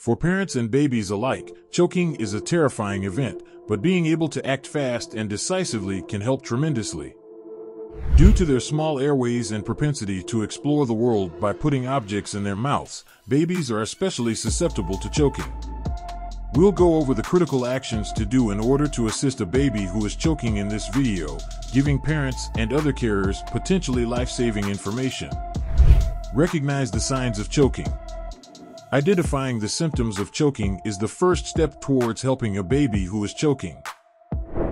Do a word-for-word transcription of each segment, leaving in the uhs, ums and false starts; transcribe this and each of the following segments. For parents and babies alike, choking is a terrifying event, but being able to act fast and decisively can help tremendously. Due to their small airways and propensity to explore the world by putting objects in their mouths, babies are especially susceptible to choking. We'll go over the critical actions to do in order to assist a baby who is choking in this video, giving parents and other carers potentially life-saving information. Recognize the signs of choking. Identifying the symptoms of choking is the first step towards helping a baby who is choking.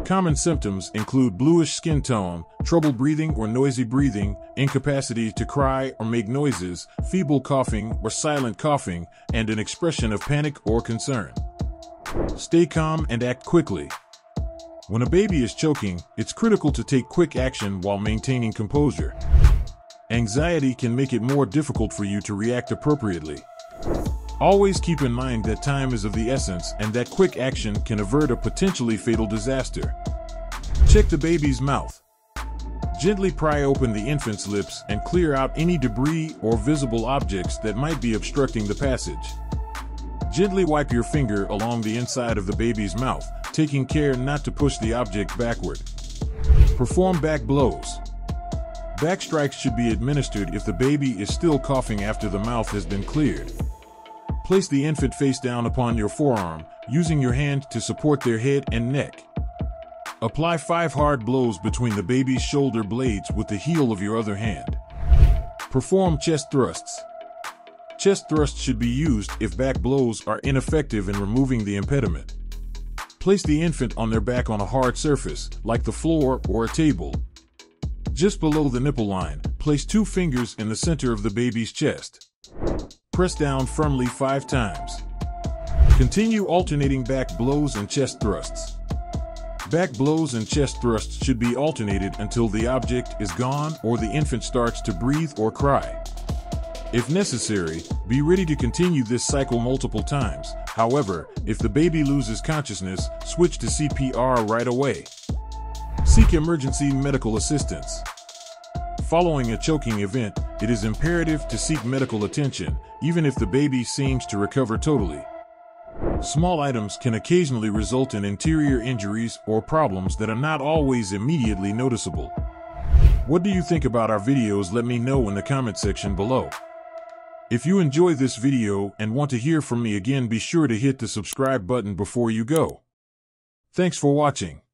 Common symptoms include bluish skin tone, trouble breathing or noisy breathing, incapacity to cry or make noises, feeble coughing or silent coughing, and an expression of panic or concern. Stay calm and act quickly. When a baby is choking, it's critical to take quick action while maintaining composure. Anxiety can make it more difficult for you to react appropriately. Always keep in mind that time is of the essence and that quick action can avert a potentially fatal disaster. Check the baby's mouth. Gently pry open the infant's lips and clear out any debris or visible objects that might be obstructing the passage. Gently wipe your finger along the inside of the baby's mouth, taking care not to push the object backward. Perform back blows. Back strikes should be administered if the baby is still coughing after the mouth has been cleared. Place the infant face down upon your forearm, using your hand to support their head and neck. Apply five hard blows between the baby's shoulder blades with the heel of your other hand. Perform chest thrusts. Chest thrusts should be used if back blows are ineffective in removing the impediment. Place the infant on their back on a hard surface, like the floor or a table. Just below the nipple line, place two fingers in the center of the baby's chest. Press down firmly five times. Continue alternating back blows and chest thrusts. Back blows and chest thrusts should be alternated until the object is gone or the infant starts to breathe or cry. If necessary, be ready to continue this cycle multiple times. However, if the baby loses consciousness, switch to C P R right away. Seek emergency medical assistance. Following a choking event, it is imperative to seek medical attention, even if the baby seems to recover totally. Small items can occasionally result in interior injuries or problems that are not always immediately noticeable. What do you think about our videos? Let me know in the comment section below. If you enjoy this video and want to hear from me again, be sure to hit the subscribe button before you go. Thanks for watching.